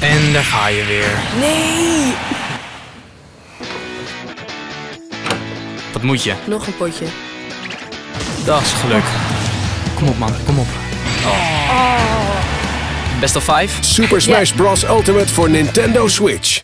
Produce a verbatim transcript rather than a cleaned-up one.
En daar ga je weer. Nee! Wat moet je? Nog een potje. Dat is geluk. Kom op man, kom op. Oh. Oh. Best of vijf? Super Smash Bros. Ultimate voor Nintendo Switch.